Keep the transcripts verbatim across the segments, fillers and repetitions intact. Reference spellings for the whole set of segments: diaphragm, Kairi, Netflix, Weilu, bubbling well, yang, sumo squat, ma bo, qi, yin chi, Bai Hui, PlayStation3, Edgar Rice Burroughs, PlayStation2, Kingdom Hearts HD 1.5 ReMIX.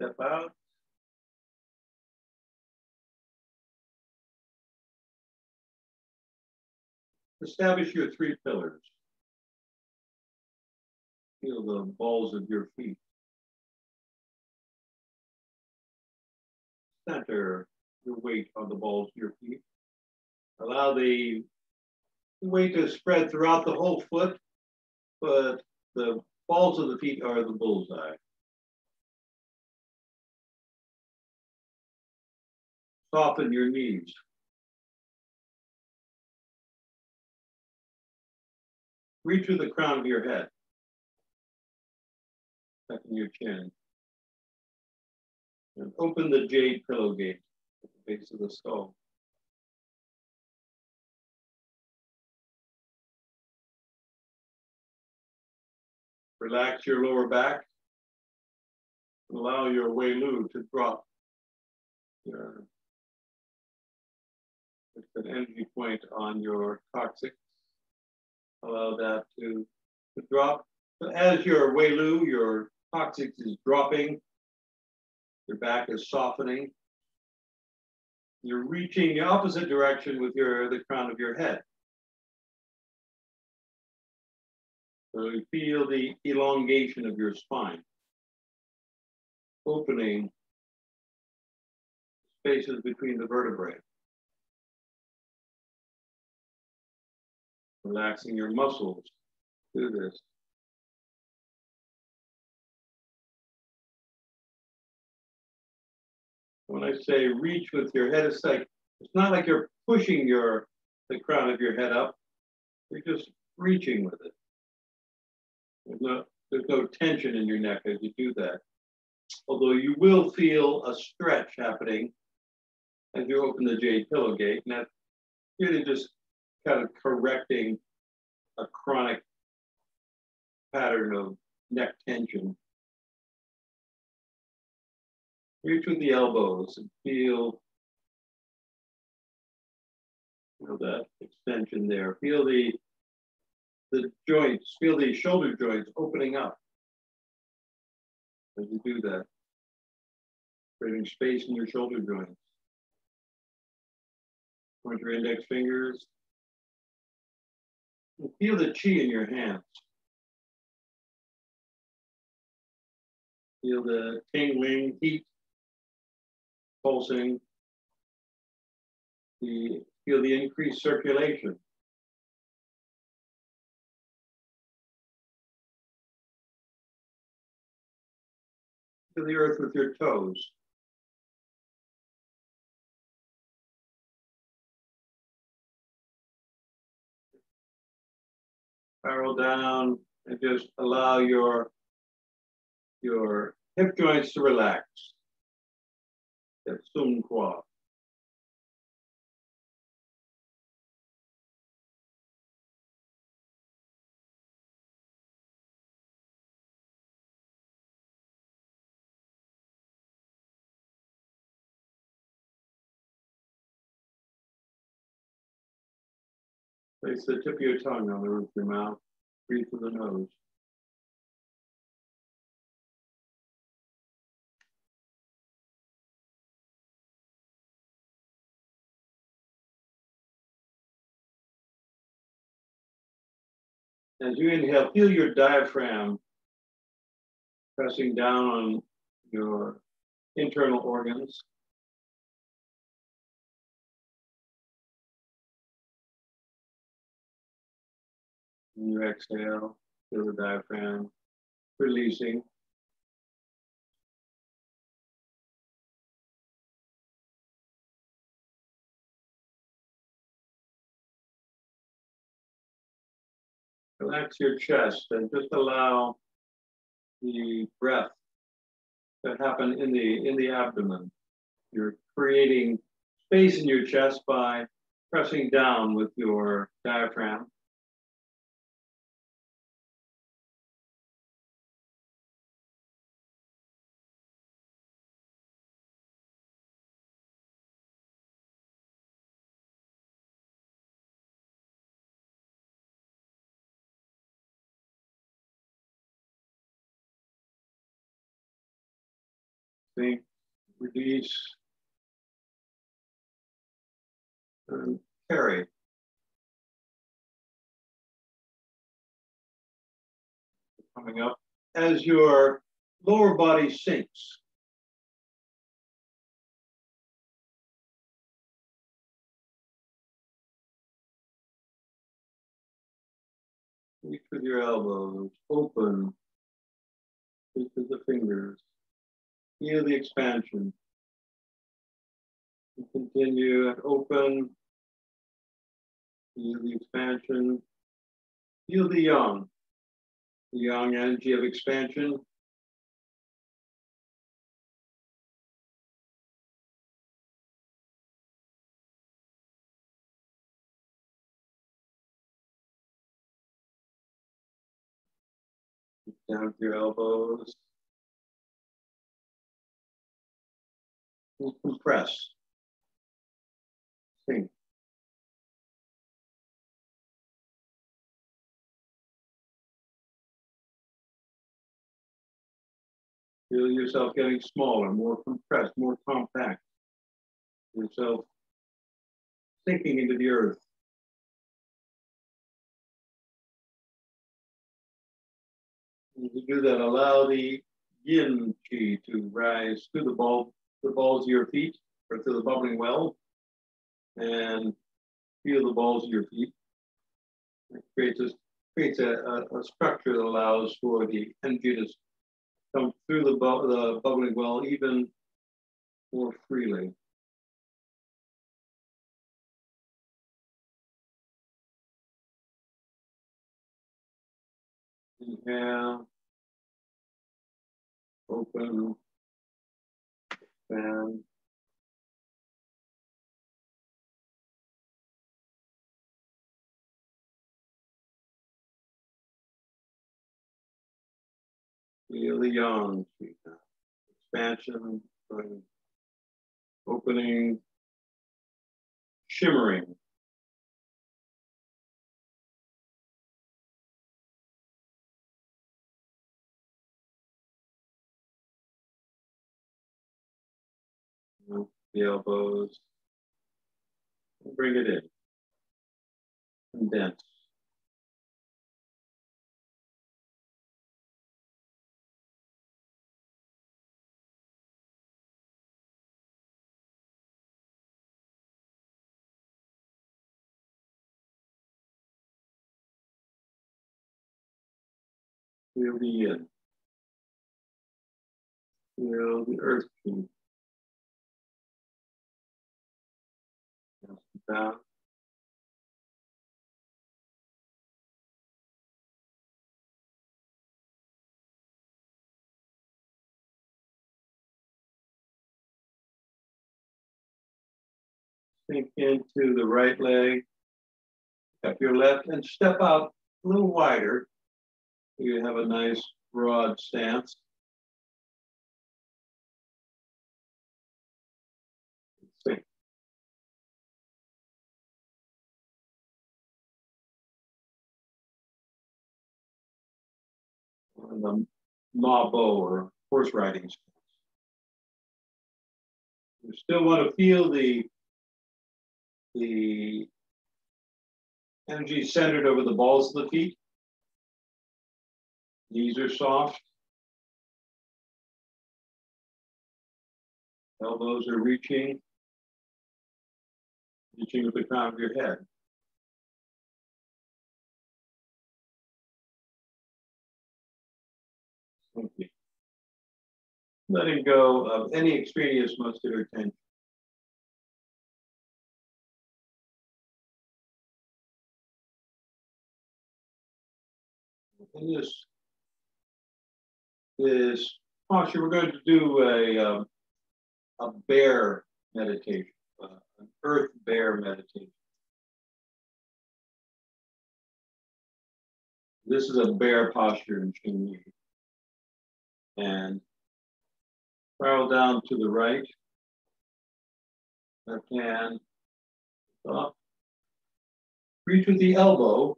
Step out. Establish your three pillars. Feel the balls of your feet. Center your weight on the balls of your feet. Allow the weight to spread throughout the whole foot, but the balls of the feet are the bullseye. Soften your knees. Reach through the crown of your head. Tucking your chin. And open the jade pillar gate at the base of the skull. Relax your lower back. Allow your Weilu to drop your an energy point on your coccyx. Allow that to, to drop. So as your Weilu, your coccyx is dropping, your back is softening. You're reaching the opposite direction with your the crown of your head. So you feel the elongation of your spine, opening spaces between the vertebrae. Relaxing your muscles through this. When I say reach with your head, it's like, it's not like you're pushing your the crown of your head up. You're just reaching with it. There's no, there's no tension in your neck as you do that. Although you will feel a stretch happening as you open the jade pillar gate, and that's really just kind of correcting a chronic pattern of neck tension. Reach with the elbows and feel, feel that extension there. Feel the, the joints, feel the shoulder joints opening up as you do that, creating space in your shoulder joints. Point your index fingers. And feel the qi in your hands. Feel the tingling heat pulsing. The, feel the increased circulation. Feel the earth with your toes. Spiral down and just allow your, your hip joints to relax. That's sumo squat. Place the tip of your tongue on the roof of your mouth. Breathe through the nose. As you inhale, feel your diaphragm pressing down on your internal organs. And you exhale, feel the diaphragm releasing. Relax your chest and just allow the breath to happen in the in the abdomen. You're creating space in your chest by pressing down with your diaphragm. Think, release, and carry. Coming up as your lower body sinks. Reach with your elbows, open, reach with the fingers, feel the expansion. You continue and open, feel the expansion, feel the yang, the yang energy of expansion. Down with your elbows. We'll compress. Sink. Feel yourself getting smaller, more compressed, more compact. Yourself sinking into the earth. And to do that, allow the yin chi to rise through the ball, the balls of your feet, or through the bubbling well, and feel the balls of your feet. It creates a, creates a, a, a structure that allows for the energy to come through the, bu the bubbling well even more freely. Inhale, open, expand. Feel the yang, expansion, opening, shimmering. The elbows, and bring it in, condense. Feel the yin, feel the earth beat. Down. Sink into the right leg, up your left, and step out a little wider. You have a nice broad stance. Sink. The ma bo or horse riding stance. You still want to feel the, the energy centered over the balls of the feet. Knees are soft. Elbows are reaching, reaching with the crown of your head. Letting go of any extraneous muscular tension. In this, this posture, we're going to do a, um, a bear meditation, uh, an earth bear meditation. This is a bear posture in Qi. And spiral down to the right, left hand up. Reach with the elbow,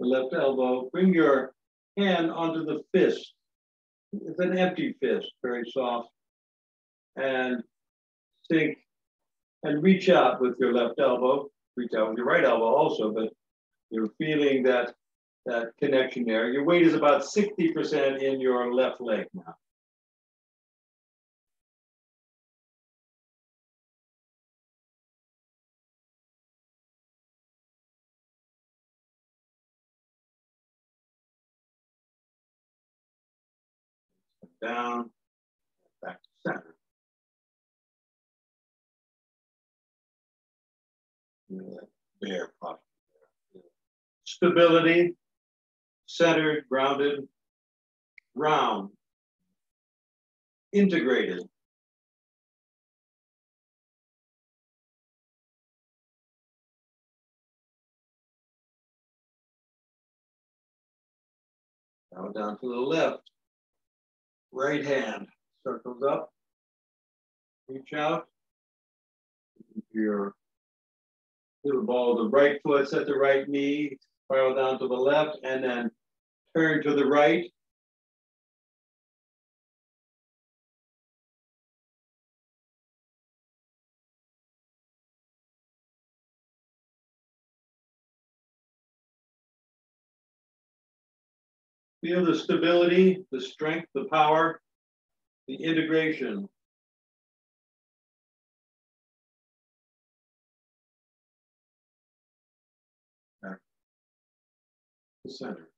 the left elbow. Bring your hand onto the fist. It's an empty fist, very soft. and sink and reach out with your left elbow, reach out with your right elbow also, but you're feeling that, that connection there. Your weight is about sixty percent in your left leg now. Down, back to center. Bear posture. Stability, centered, grounded, round, integrated. Now down to the left. Right hand circles up, reach out. Your little ball of the right foot, set the right knee, spiral down to the left, and then turn to the right. Feel the stability, the strength, the power, the integration. Back to center.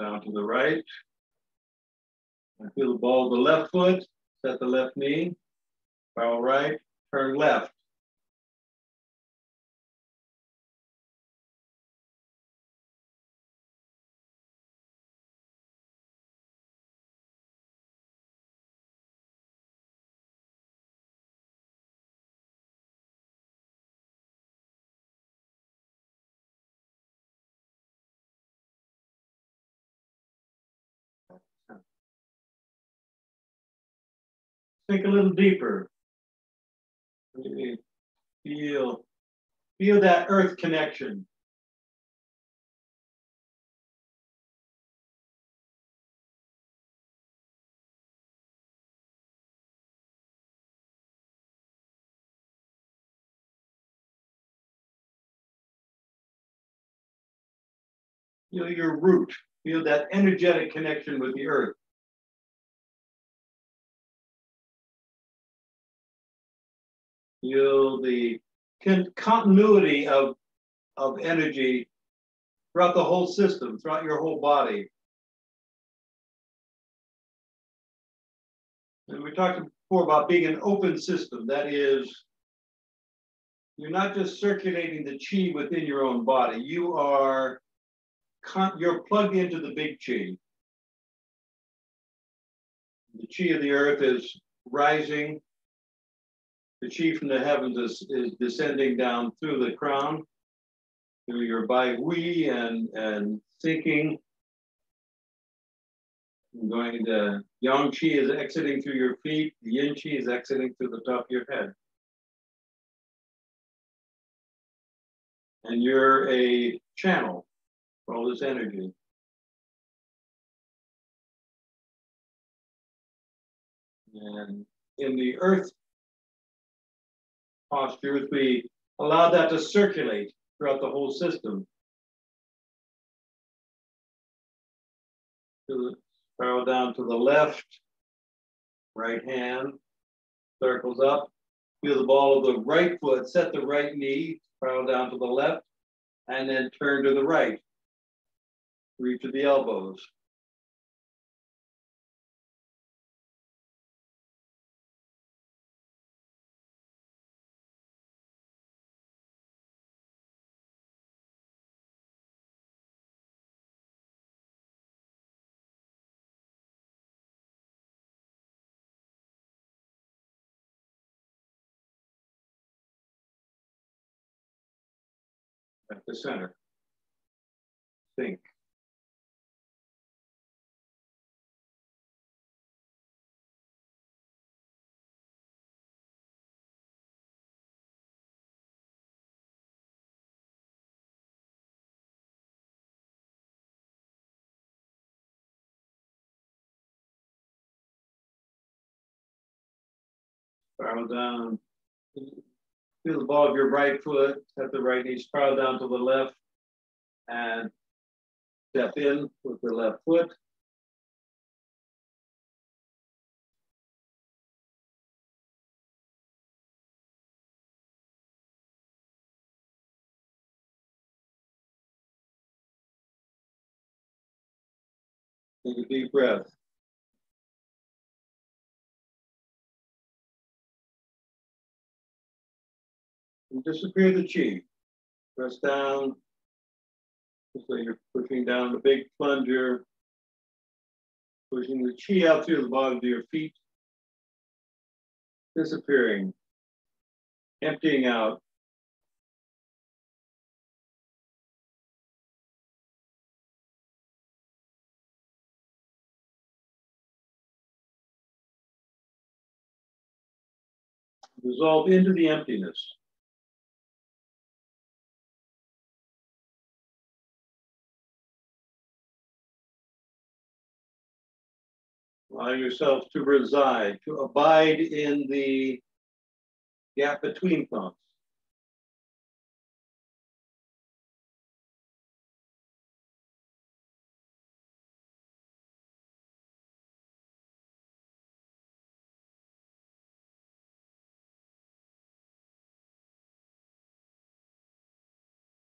Down to the right. I feel the ball of the left foot, set the left knee, bow right, turn left. Think a little deeper. Really feel, feel that earth connection. Feel your root. Feel that energetic connection with the earth. Feel the con continuity of, of energy throughout the whole system, throughout your whole body. And we talked before about being an open system. That is, you're not just circulating the qi within your own body. You are, con you're plugged into the big qi. The qi of the earth is rising. The qi from the heavens is, is descending down through the crown, through your Bai Hui, and, and sinking. And going to yang qi is exiting through your feet, the yin qi is exiting through the top of your head. And you're a channel for all this energy. And in the earth posture, we allow that to circulate throughout the whole system. Spiral down to the left, right hand circles up. Feel the ball of the right foot, set the right knee, spiral down to the left, and then turn to the right. Reach to the elbows. At the center, think. Spiral down. Feel the ball of your right foot. Set the right knee. Spiral down to the left. And step in with the left foot. Take a deep breath. And disappear the qi. Press down. So you're pushing down the big plunger. Pushing the qi out through the bottom of your feet. Disappearing. Emptying out. Dissolve into the emptiness. Allow yourself to reside, to abide in the gap between thoughts.